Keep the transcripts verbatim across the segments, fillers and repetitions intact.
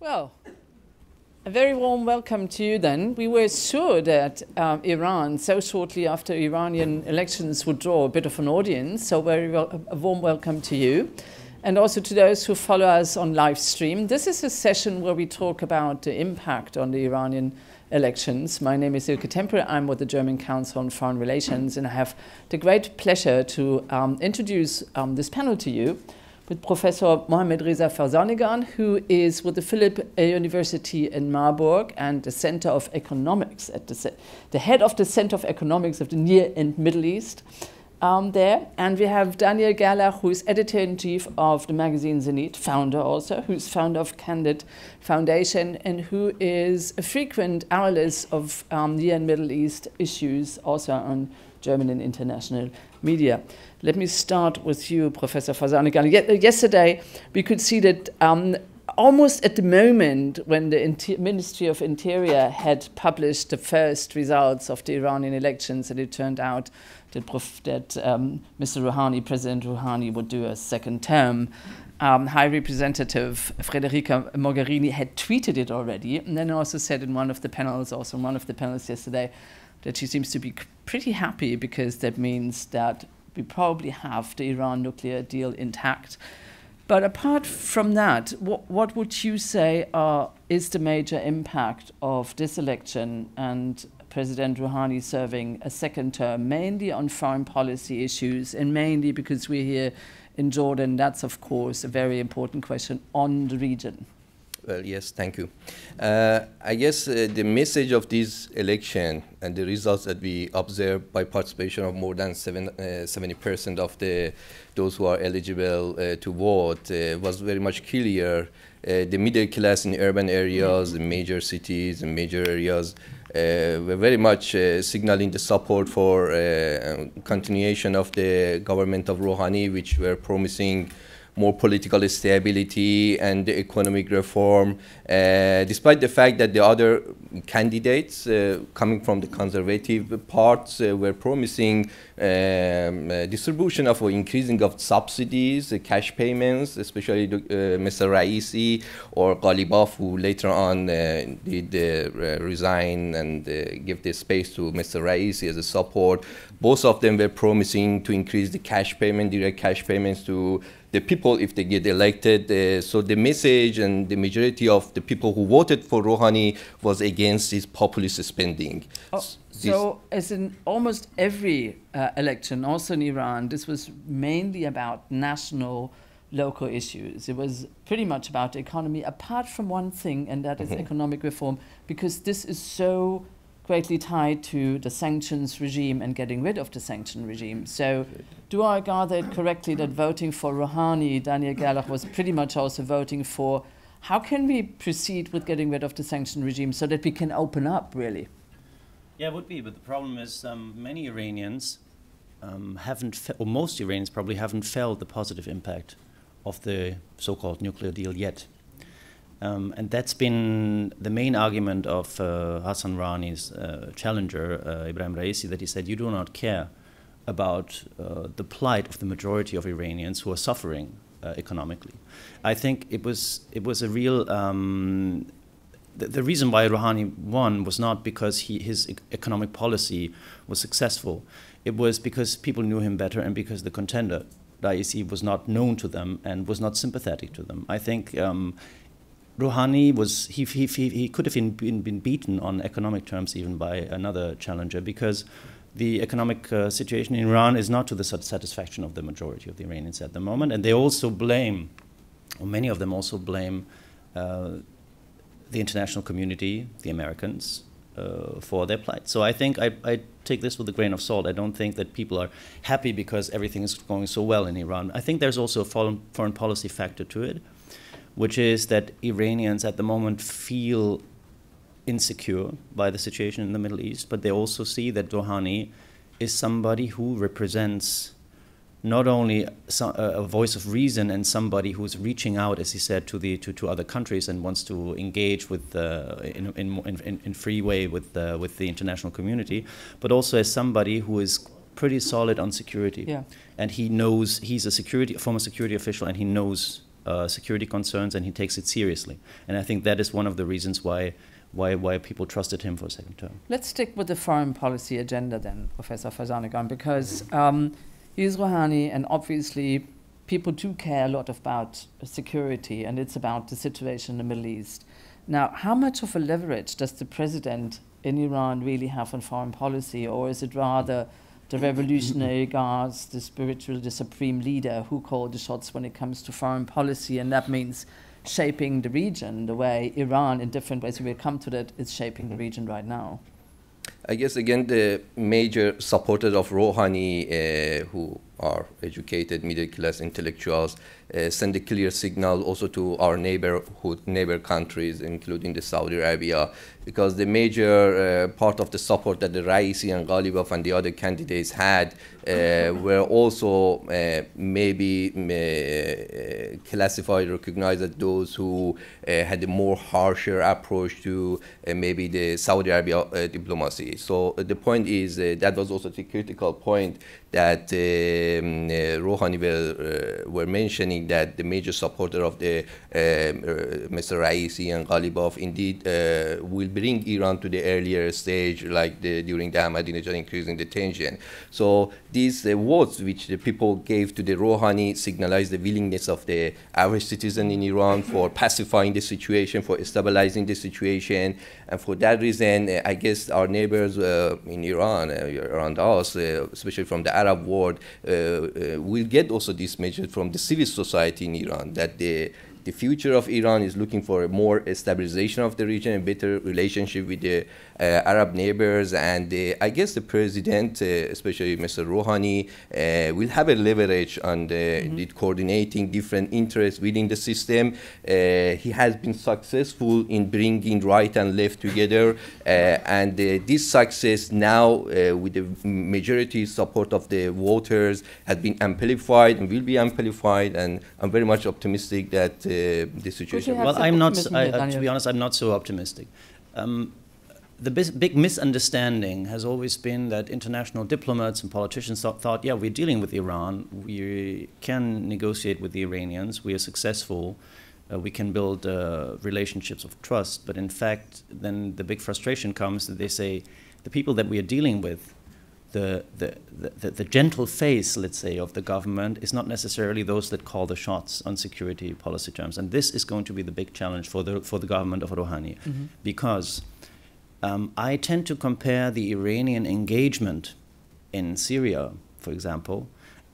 Well, a very warm welcome to you then. We were sure that um, Iran, so shortly after Iranian elections, would draw a bit of an audience, so very well, a warm welcome to you. And also to those who follow us on live stream. This is a session where we talk about the impact on the Iranian elections. My name is Ilke Temper. I'm with the German Council on Foreign Relations, and I have the great pleasure to um, introduce um, this panel to you with Professor Mohammad Reza Farzanegan, who is with the Philipp University in Marburg and the Center of Economics, at the, the head of the Center of Economics of the Near and Middle East um, there. And we have Daniel Gallagh, who is editor-in-chief of the magazine Zenit, founder also, who's founder of Candid Foundation, and who is a frequent analyst of um, Near and Middle East issues, also on German and international media. Let me start with you, Professor Farzanegan. Yesterday, we could see that um, almost at the moment when the Inter Ministry of Interior had published the first results of the Iranian elections, and it turned out that, prof that um, Mister Rouhani, President Rouhani, would do a second term. Um, High Representative Frederica Mogherini had tweeted it already, and then also said in one of the panels, also in one of the panels yesterday, that she seems to be pretty happy because that means that we probably have the Iran nuclear deal intact. But apart from that, what, what would you say are, is the major impact of this election and President Rouhani serving a second term, mainly on foreign policy issues and mainly because we're here in Jordan? That's, of course, a very important question on the region. Well, yes, thank you. Uh, I guess uh, the message of this election and the results that we observed by participation of more than seven, uh, seventy percent of the, those who are eligible uh, to vote uh, was very much clear. Uh, the middle class in urban areas, the major cities, the major areas uh, were very much uh, signaling the support for uh, continuation of the government of Rouhani, which were promising more political stability and economic reform, uh, despite the fact that the other candidates uh, coming from the conservative parts uh, were promising um, uh, distribution of or increasing of subsidies, uh, cash payments, especially the, uh, Mister Raisi or Ghalibaf, who later on uh, did uh, resign and uh, give the space to Mister Raisi as a support. Both of them were promising to increase the cash payment, direct cash payments to the people if they get elected. Uh, so the message and the majority of the people who voted for Rouhani was against his populist spending. Oh, so as in almost every uh, election, also in Iran, this was mainly about national, local issues. It was pretty much about the economy, apart from one thing, and that is mm-hmm. economic reform, because this is so greatly tied to the sanctions regime and getting rid of the sanction regime. So do I gather it correctly that voting for Rouhani, Daniel Gallagh, was pretty much also voting for how can we proceed with getting rid of the sanction regime so that we can open up, really? Yeah, it would be, but the problem is um, many Iranians um, haven't, fe or most Iranians probably haven't felt the positive impact of the so-called nuclear deal yet. Um, and that's been the main argument of uh, Hassan Rouhani's uh, challenger, uh, Ebrahim Raisi, that he said, you do not care about uh, the plight of the majority of Iranians who are suffering uh, economically. I think it was, it was a real... Um, the, the reason why Rouhani won was not because he, his economic policy was successful. It was because people knew him better and because the contender, Raisi, was not known to them and was not sympathetic to them. I think... Um, Rouhani was, he, he, he could have been, been beaten on economic terms even by another challenger, because the economic uh, situation in Iran is not to the satisfaction of the majority of the Iranians at the moment. And they also blame, or many of them also blame, uh, the international community, the Americans, uh, for their plight. So I think I, I take this with a grain of salt. I don't think that people are happy because everything is going so well in Iran. I think there's also a foreign, foreign policy factor to it, which is that Iranians at the moment feel insecure by the situation in the Middle East, but they also see that Rouhani is somebody who represents not only so, uh, a voice of reason and somebody who's reaching out, as he said, to the to, to other countries and wants to engage with uh, in, in, in, in free way with uh, with the international community, but also as somebody who is pretty solid on security. Yeah. And he knows, he's a security, former security official, and he knows uh, security concerns, and he takes it seriously. And I think that is one of the reasons why Why, why people trusted him for a second term. Let's stick with the foreign policy agenda then, Professor Farzanegan, because um, he's Rouhani, and obviously people do care a lot about security, and it's about the situation in the Middle East. Now, how much of a leverage does the president in Iran really have on foreign policy, or is it rather the revolutionary guards, the spiritual, the supreme leader who call the shots when it comes to foreign policy, and that means shaping the region the way Iran, in different ways, we'll come to that, is shaping mm-hmm. the region right now? I guess, again, the major supporters of Rouhani, uh, who are educated, middle-class intellectuals, uh, send a clear signal also to our neighborhood, neighbor countries, including the Saudi Arabia, because the major uh, part of the support that the Raisi and Ghalibaf and the other candidates had uh, were also uh, maybe uh, classified, recognized as those who uh, had a more harsher approach to uh, maybe the Saudi Arabia uh, diplomacy. So uh, the point is, uh, that was also the critical point that uh, Um, uh, Rouhani were, uh, were mentioning, that the major supporter of the uh, uh, Mister Raisi and Ghalibaf indeed uh, will bring Iran to the earlier stage, like the, during the Ahmadinejad, increasing the tension. So these uh, words which the people gave to the Rouhani signalized the willingness of the average citizen in Iran for pacifying the situation, for stabilizing the situation, and for that reason, uh, I guess our neighbors uh, in Iran, uh, around us, uh, especially from the Arab world, uh, Uh, we'll get also this message from the civil society in Iran, that the, the future of Iran is looking for a more stabilization of the region, a better relationship with the uh, Arab neighbors. And uh, I guess the president, uh, especially Mister Rouhani, uh, will have a leverage on the, mm-hmm. the coordinating different interests within the system. Uh, he has been successful in bringing right and left together. Uh, and uh, this success now, uh, with the majority support of the voters, has been amplified and will be amplified. And I'm very much optimistic that Uh, the situation. Well, I'm not. I, uh, to be honest, I'm not so optimistic. Um, the bis big misunderstanding has always been that international diplomats and politicians thought, thought, yeah, we're dealing with Iran. We can negotiate with the Iranians. We are successful. Uh, we can build uh, relationships of trust. But in fact, then the big frustration comes that they say the people that we are dealing with, the the, the the gentle face, let's say, of the government is not necessarily those that call the shots on security policy terms. And this is going to be the big challenge for the for the government of Rouhani, mm-hmm. because um, I tend to compare the Iranian engagement in Syria, for example,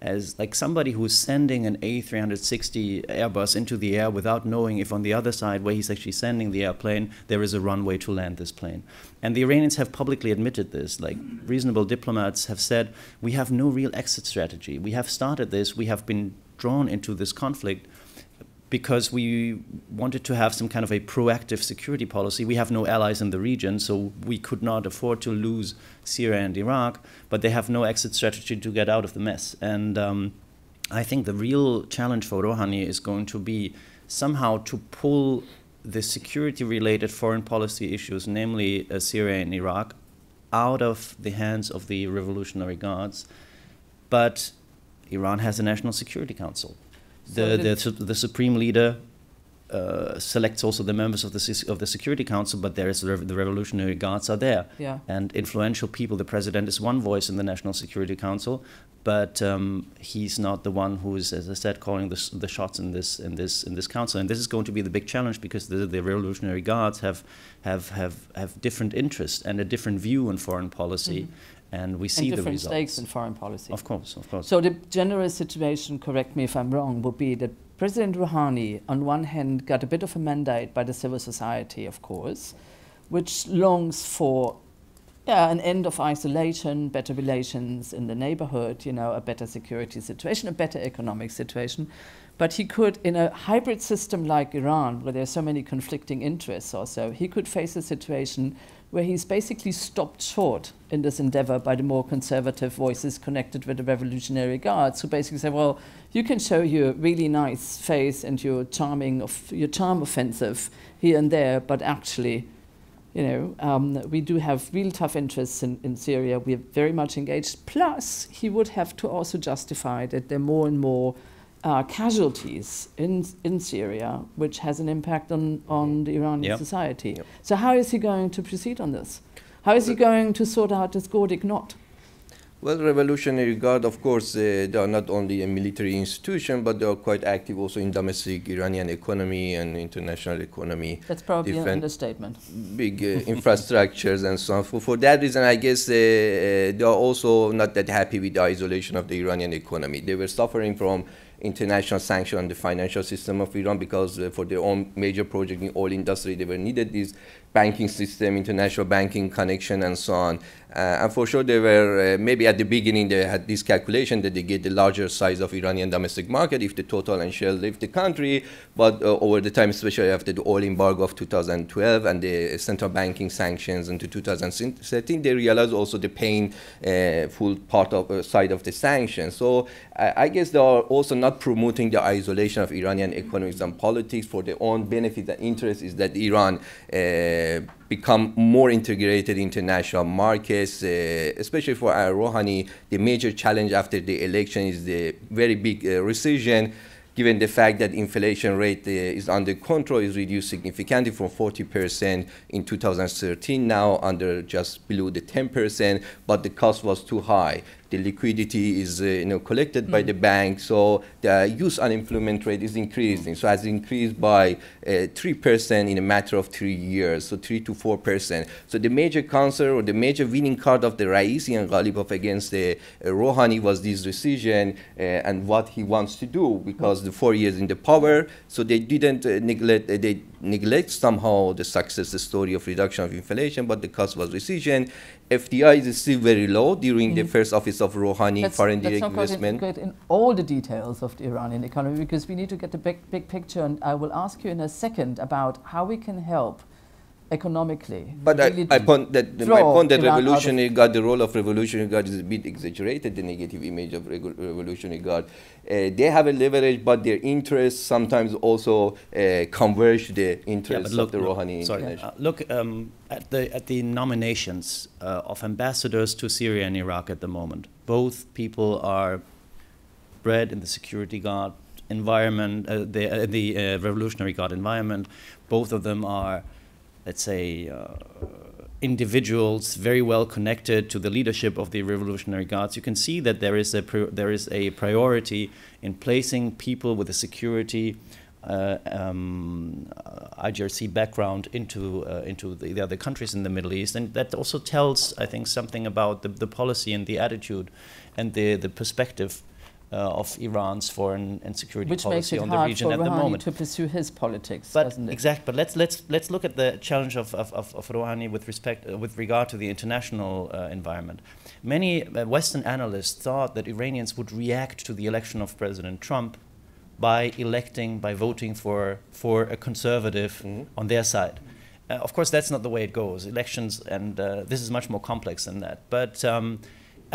as like somebody who's sending an A three sixty Airbus into the air without knowing if on the other side, where he's actually sending the airplane, there is a runway to land this plane. And the Iranians have publicly admitted this. Like, reasonable diplomats have said, we have no real exit strategy. We have started this. We have been drawn into this conflict because we wanted to have some kind of a proactive security policy. We have no allies in the region, so we could not afford to lose Syria and Iraq, but they have no exit strategy to get out of the mess. And um, I think the real challenge for Rouhani is going to be somehow to pull the security-related foreign policy issues, namely uh, Syria and Iraq, out of the hands of the Revolutionary Guards. But Iran has a National Security Council. The, the, the supreme leader uh, selects also the members of the, of the Security Council, but there is the, Re the Revolutionary Guards are there. Yeah. And influential people, the president is one voice in the National Security Council, but um, he's not the one who is, as I said, calling the, the shots in this, in, this, in this council. And this is going to be the big challenge, because the, the Revolutionary Guards have, have, have, have different interests and a different view on foreign policy. Mm-hmm. And we see and different the results. Stakes in foreign policy. Of course, of course. So the general situation, correct me if I'm wrong, would be that President Rouhani, on one hand, got a bit of a mandate by the civil society, of course, which longs for yeah, an end of isolation, better relations in the neighborhood, you know, a better security situation, a better economic situation. But he could, in a hybrid system like Iran, where there are so many conflicting interests also, he could face a situation where he's basically stopped short in this endeavor by the more conservative voices connected with the Revolutionary Guards, who basically say, well, you can show your really nice face and your charming, of your charm offensive here and there, but actually, you know, um, we do have real tough interests in, in Syria. We are very much engaged. Plus, he would have to also justify that there are more and more uh, casualties in in Syria, which has an impact on, on the Iranian yep. society. Yep. So how is he going to proceed on this? How is he going to sort out this Gordic knot? Well, Revolutionary Guard, of course, uh, they are not only a military institution, but they are quite active also in domestic Iranian economy and international economy. That's probably an understatement. Big uh, infrastructures and so on. For, for that reason, I guess uh, they are also not that happy with the isolation of the Iranian economy. They were suffering from international sanction on the financial system of Iran because uh, for their own major project in oil industry, they were needed this banking system, international banking connection, and so on. Uh, and for sure, they were, uh, maybe at the beginning, they had this calculation that they get the larger size of Iranian domestic market if the Total and Shell leave the country. But uh, over the time, especially after the oil embargo of two thousand twelve and the central banking sanctions into two thousand thirteen, they realized also the pain, uh, full part of uh, side of the sanctions. So uh, I guess they are also not promoting the isolation of Iranian economics and politics for their own benefit. The interest is that Iran uh, become more integrated international markets, uh, especially for uh, Rouhani. The major challenge after the election is the very big uh, recession. Given the fact that inflation rate uh, is under control, is reduced significantly from forty percent in two thousand thirteen, now under just below the ten percent, but the cost was too high. The liquidity is uh, you know, collected mm. by the bank, so the youth unemployment rate is increasing. So has increased by three percent uh, in a matter of three years, so three to four percent. So the major concern or the major winning card of the Raisi and Ghalibaf against the uh, Rouhani was this decision uh, and what he wants to do, because the four years in the power, so they didn't uh, neglect, uh, they neglect somehow the success story of reduction of inflation, but the cost was recession. F D I is still very low during mm. the first office of Rouhani, that's, foreign that's direct investment. Let's not go in all the details of the Iranian economy, because we need to get the big, big picture, and I will ask you in a second about how we can help economically. But really I, I point that, my point that Revolutionary Guard, the role of Revolutionary Guard is a bit exaggerated, the negative image of Revolutionary Guard. Uh, they have a leverage, but their interests sometimes also uh, converge the interests yeah, look, of the look, Rouhani. Sorry, yeah. uh, look um, at the at the nominations uh, of ambassadors to Syria and Iraq at the moment. Both people are bred in the security guard environment, uh, the uh, the uh, Revolutionary Guard environment. Both of them are, let's say, uh, individuals very well connected to the leadership of the Revolutionary Guards. You can see that there is a pri there is a priority in placing people with a security uh, um, I G R C background into uh, into the, the other countries in the Middle East, and that also tells, I think, something about the, the policy and the attitude and the the perspective Uh, of Iran's foreign and security Which policy on the region at Rouhani the moment. Which makes it hard for Rouhani to pursue his politics, but doesn't it? Exactly. But let's let's let's look at the challenge of of, of, of Rouhani with respect uh, with regard to the international uh, environment. Many uh, Western analysts thought that Iranians would react to the election of President Trump by electing by voting for for a conservative mm-hmm. on their side. Uh, of course, that's not the way it goes. Elections, and uh, this is much more complex than that. But um,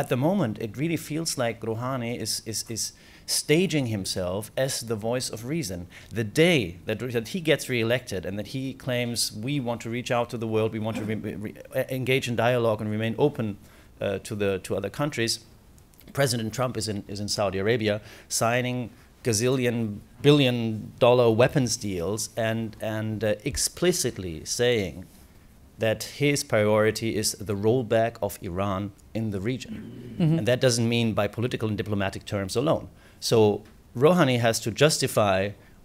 at the moment, it really feels like Rouhani is, is, is staging himself as the voice of reason. The day that, that he gets re-elected and that he claims, we want to reach out to the world, we want to re re engage in dialogue and remain open uh, to, the, to other countries, President Trump is in, is in Saudi Arabia signing gazillion, billion dollar weapons deals and, and uh, explicitly saying that his priority is the rollback of Iran in the region. Mm-hmm. And that doesn't mean by political and diplomatic terms alone. So Rouhani has to justify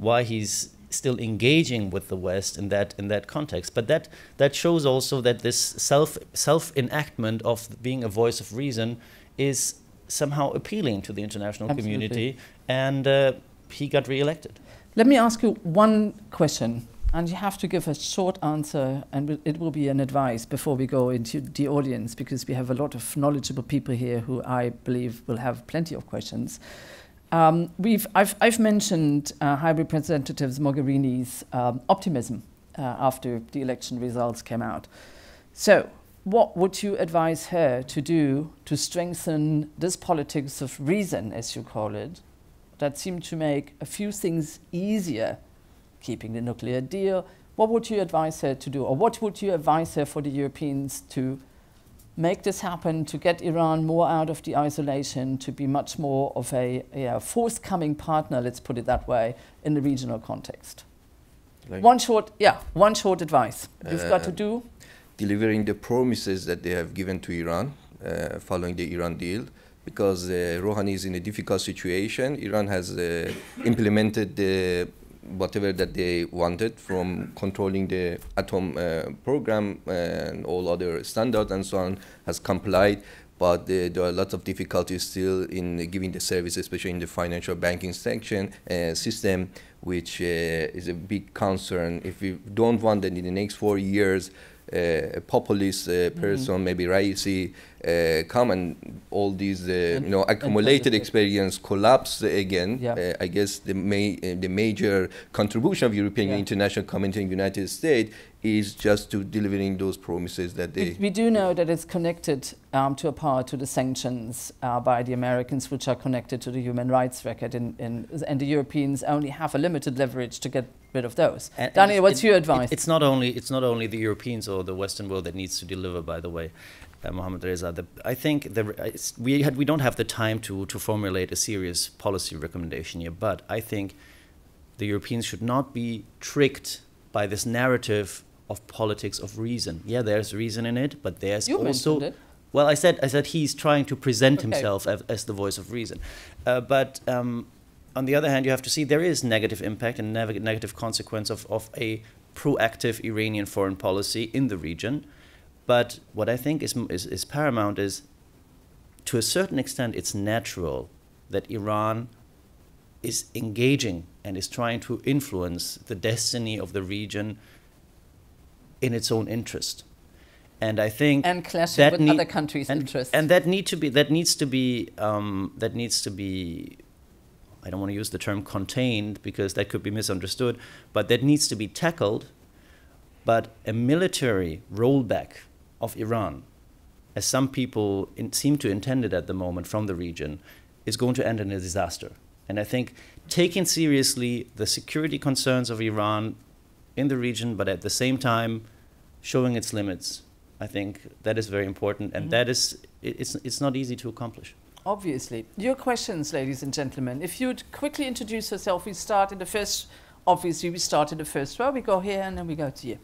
why he's still engaging with the West in that, in that context. But that, that shows also that this self, self-enactment of being a voice of reason is somehow appealing to the international Absolutely. community. And uh, he got re-elected. Let me ask you one question, and you have to give a short answer, and it will be an advice before we go into the audience, because we have a lot of knowledgeable people here who I believe will have plenty of questions. Um, we've, I've, I've mentioned uh, High Representative Mogherini's um, optimism uh, after the election results came out. So what would you advise her to do to strengthen this politics of reason, as you call it, that seemed to make a few things easier? Keeping the nuclear deal, what would you advise her to do? Or what would you advise her for the Europeans to make this happen, to get Iran more out of the isolation, to be much more of a, a forthcoming partner, let's put it that way, in the regional context. Like one short, yeah, one short advice. Uh, You've got to do? Delivering the promises that they have given to Iran uh, following the Iran deal, because uh, Rouhani is in a difficult situation. Iran has uh, implemented the whatever that they wanted, from controlling the atom uh, program and all other standards and so on, has complied. But uh, there are lots of difficulties still in giving the service, especially in the financial banking section, uh, system, which uh, is a big concern. If we don't want that in the next four years, uh, a populist uh, person, mm-hmm. maybe Raisi, uh, come and all these, uh, you know, accumulated experience collapse again. Yeah. Uh, I guess the ma uh, the major contribution of European yeah. international community in the United States is just to delivering those promises that they. We, we do know that it's connected um, to a part to the sanctions uh, by the Americans, which are connected to the human rights record, in, in, and the Europeans only have a limited leverage to get rid of those. And Daniel, and what's it, your advice? It, it's not only it's not only the Europeans or the Western world that needs to deliver. By the way, uh, Mohammad Reza, the, I think the, we had we don't have the time to to formulate a serious policy recommendation here, but I think the Europeans should not be tricked by this narrative of politics of reason. Yeah, there's reason in it, but there's you also mentioned it. Well, I said I said he's trying to present okay. himself as, as the voice of reason, uh, but um, on the other hand, you have to see there is negative impact and negative consequence of of a proactive Iranian foreign policy in the region. But what I think is is, is paramount is, to a certain extent, it's natural that Iran is engaging and is trying to influence the destiny of the region in its own interest, and I think and clashing with other countries' interests, and that need to be that needs to be um, that needs to be. I don't want to use the term contained, because that could be misunderstood, but that needs to be tackled. But a military rollback of Iran, as some people in, seem to intend it at the moment from the region, is going to end in a disaster. And I think taking seriously the security concerns of Iran in the region, but at the same time showing its limits, I think that is very important, and mm-hmm. that is it, it's it's not easy to accomplish. Obviously. Your questions, ladies and gentlemen. If you'd quickly introduce yourself, we start in the first, obviously we start in the first row, we go here and then we go to you.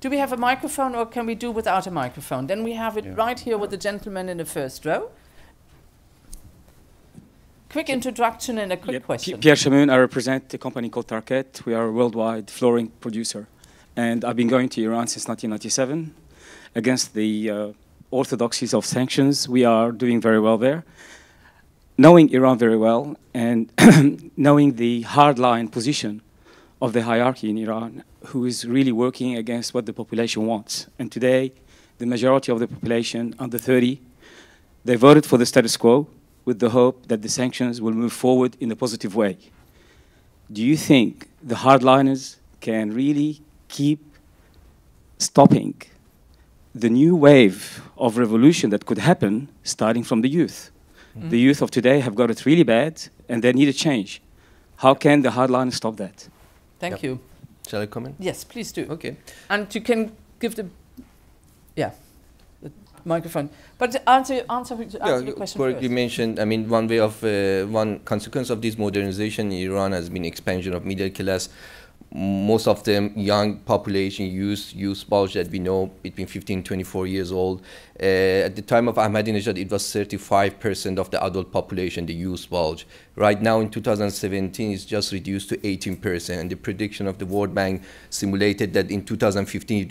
Do we have a microphone, or can we do without a microphone? Then we have it yeah. right here with the gentleman in the first row. Quick introduction and a quick yeah. question. Pierre Chamoun, I represent a company called Tarket. We are a worldwide flooring producer. And I've been going to Iran since nineteen ninety-seven. Against the uh, orthodoxies of sanctions, we are doing very well there. Knowing Iran very well, and knowing the hardline position of the hierarchy in Iran, who is really working against what the population wants. And today, the majority of the population under thirty, they voted for the status quo, with the hope that the sanctions will move forward in a positive way. Do you think the hardliners can really keep stopping the new wave of revolution that could happen, starting from the youth? Mm-hmm. The youth of today have got it really bad, and they need a change. How can the hardliners stop that? Thank yep. you. Shall I comment? Yes, please do. Okay. And you can give the... Yeah. microphone, but answer answer, answer yeah, your question first. You mentioned, I mean, one way of uh, one consequence of this modernization in Iran has been expansion of middle class. Most of them young population, youth, youth bulge that we know between fifteen and twenty-four years old. Uh, at the time of Ahmadinejad, it was thirty-five percent of the adult population, the youth bulge. Right now in two thousand seventeen, it's just reduced to eighteen percent. And the prediction of the World Bank simulated that in two thousand fifteen, it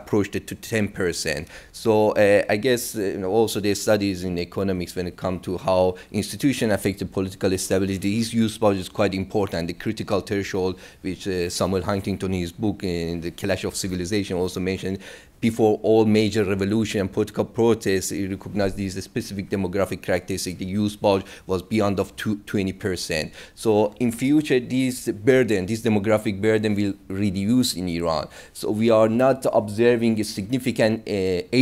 approached it to ten percent. So uh, I guess uh, you know, also there's studies in economics when it comes to how institutions affect the political stability. These youth bulge is quite important. The critical threshold, which uh, Samuel Huntington in his book in the Clash of Civilization also mentioned, before all major revolution and political protests, it recognized these specific demographic characteristics. The youth bulge was beyond of twenty percent. So in future, this burden, this demographic burden will reduce in Iran. So we are not observing a significant uh,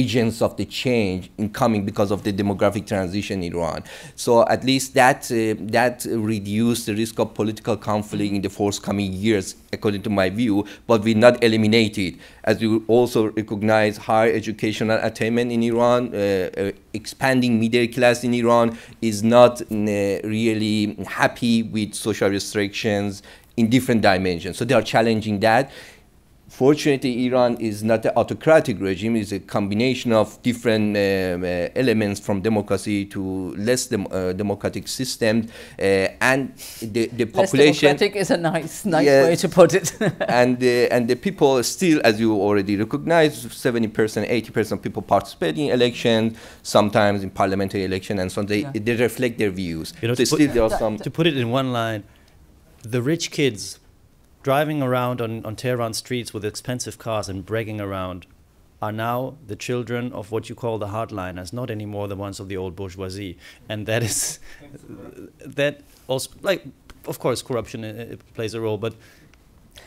agents of the change incoming because of the demographic transition in Iran. So at least that, uh, that reduced the risk of political conflict in the forthcoming years, according to my view, but we not eliminate it. As we also recognize recognize higher educational attainment in Iran. Uh, uh, expanding middle class in Iran is not uh, really happy with social restrictions in different dimensions. So they are challenging that. Fortunately, Iran is not an autocratic regime. It's a combination of different um, uh, elements, from democracy to less dem uh, democratic systems, uh, and the, the population... Less democratic is a nice, nice yes, way to put it. and, the, and the people still, as you already recognize, seventy percent, eighty percent of people participate in elections, sometimes in parliamentary elections, and so on. They, yeah. they reflect their views. You know, so to, still put, there are some to put it in one line, the rich kids driving around on, on Tehran streets with expensive cars and bragging around are now the children of what you call the hardliners, not anymore the ones of the old bourgeoisie. And that is, that also, like, of course, corruption uh, plays a role, but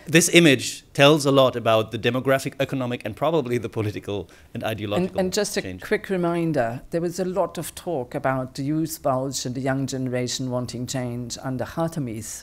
this image tells a lot about the demographic, economic, and probably the political and ideological change. And, and just a change. quick reminder, there was a lot of talk about the youth bulge and the young generation wanting change under Khatami's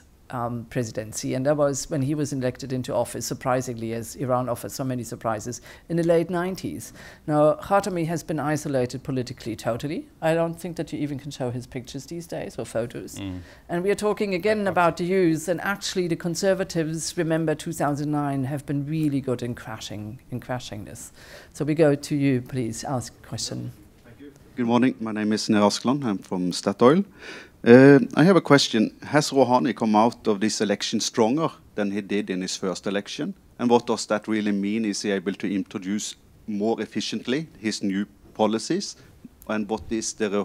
Um, presidency, and that was when he was elected into office, surprisingly, as Iran offers so many surprises, in the late nineties. Now, Khatami has been isolated politically totally. I don't think that you even can show his pictures these days or photos. Mm. And we are talking again about the youth, and actually the conservatives, remember two thousand nine, have been really good in crashing, in crashing this. So we go to you, please, ask a question. Thank you. Good morning, my name is Neer Asklan, I'm from Statoil. Uh, I have a question. Has Rouhani come out of this election stronger than he did in his first election? And what does that really mean? Is he able to introduce more efficiently his new policies? And what is the uh,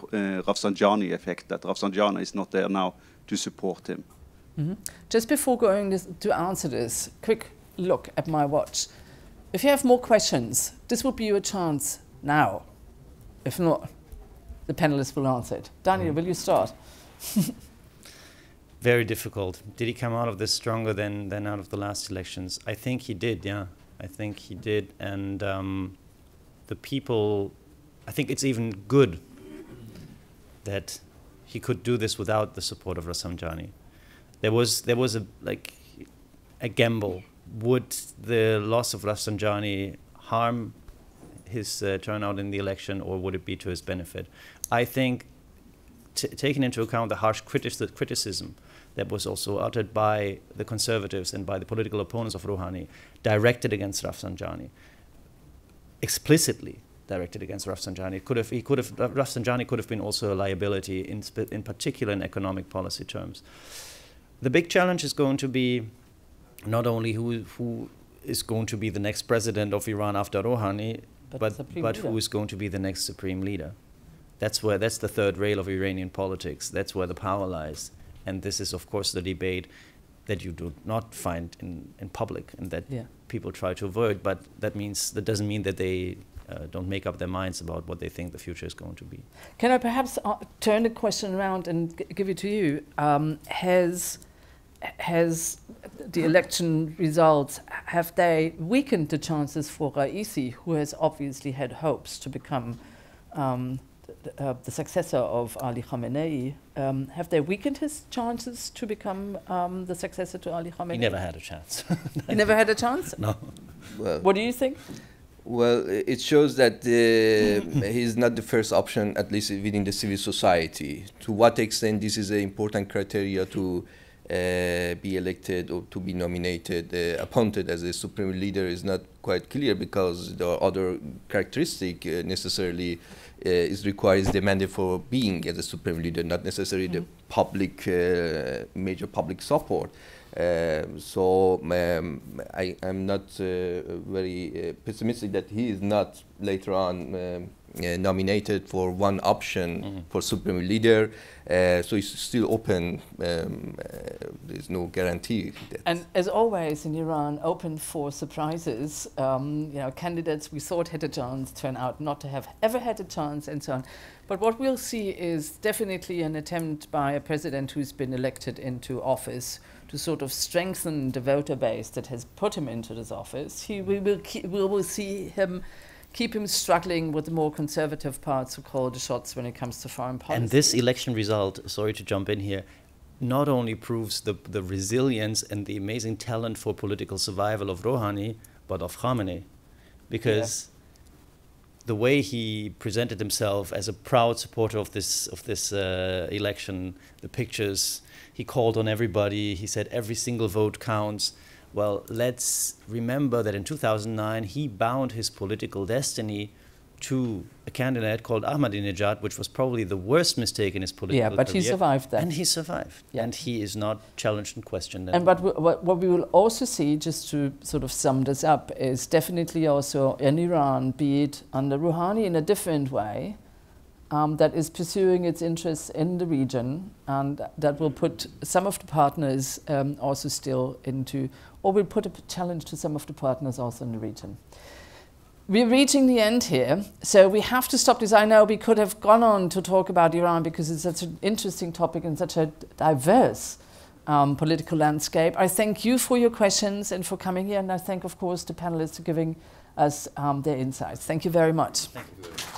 Rafsanjani effect, that Rafsanjani is not there now to support him? Mm-hmm. Just before going this, to answer this, quick look at my watch. If you have more questions, this will be your chance now. If not, the panelists will answer it. Daniel, will you start? Very difficult. Did he come out of this stronger than, than out of the last elections? I think he did, yeah. I think he did. And um, the people, I think it's even good that he could do this without the support of Rafsanjani. There was, there was a, like, a gamble. Would the loss of Rafsanjani harm his uh, turnout in the election, or would it be to his benefit? I think T taking into account the harsh criti criticism that was also uttered by the conservatives and by the political opponents of Rouhani, directed against Rafsanjani, explicitly directed against Rafsanjani. It could have, he could have, Rafsanjani could have been also a liability, in, in particular in economic policy terms. The big challenge is going to be not only who, who is going to be the next president of Iran after Rouhani, but, but, but who is going to be the next supreme leader. That's where, that's the third rail of Iranian politics. That's where the power lies. And this is, of course, the debate that you do not find in, in public, and that yeah. people try to avoid. But that means, that doesn't mean that they uh, don't make up their minds about what they think the future is going to be. Can I perhaps uh, turn the question around and g give it to you? Um, has, has the election results, have they weakened the chances for Raisi, who has obviously had hopes to become um, Uh, the successor of Ali Khamenei? Um, have they weakened his chances to become um, the successor to Ali Khamenei? He never had a chance. He never had a chance? No. Well, what do you think? Well, it shows that uh, he's not the first option, at least within the civil society. To what extent this is an important criteria to uh, be elected or to be nominated, uh, appointed as a supreme leader, is not quite clear, because there are other characteristics uh, necessarily Uh, is requires demanded for being as a supreme leader, not necessarily mm-hmm. the public, uh, major public support. Uh, so um, I am not uh, very uh, pessimistic that he is not later on um, uh, nominated for one option mm-hmm. for supreme leader. Uh, so it's still open. Um, uh, there's no guarantee. That, and as always in Iran, open for surprises. Um, you know, candidates we thought had a chance turn out not to have ever had a chance, and so on. But what we'll see is definitely an attempt by a president who's been elected into office to sort of strengthen the voter base that has put him into this office. He, we, will keep, we will see him keep him struggling with the more conservative parts who call the shots when it comes to foreign policy. And this election result, sorry to jump in here, not only proves the, the resilience and the amazing talent for political survival of Rouhani, but of Khamenei. Because the way he presented himself as a proud supporter of this of this uh, election, the pictures, he called on everybody, he said every single vote counts. Well, let's remember that in two thousand nine, he bound his political destiny to a candidate called Ahmadinejad, which was probably the worst mistake in his political career. Yeah, but career. he survived that. And he survived. Yeah. And he is not challenged and questioned. And what we, what, what we will also see, just to sort of sum this up, is definitely also in Iran, be it under Rouhani in a different way, um, that is pursuing its interests in the region, and that will put some of the partners um, also still into, or will put a challenge to some of the partners also in the region. We're reaching the end here, so we have to stop this. I know we could have gone on to talk about Iran because it's such an interesting topic and such a diverse um, political landscape. I thank you for your questions and for coming here, and I thank, of course, the panelists for giving us um, their insights. Thank you very much. Thank you.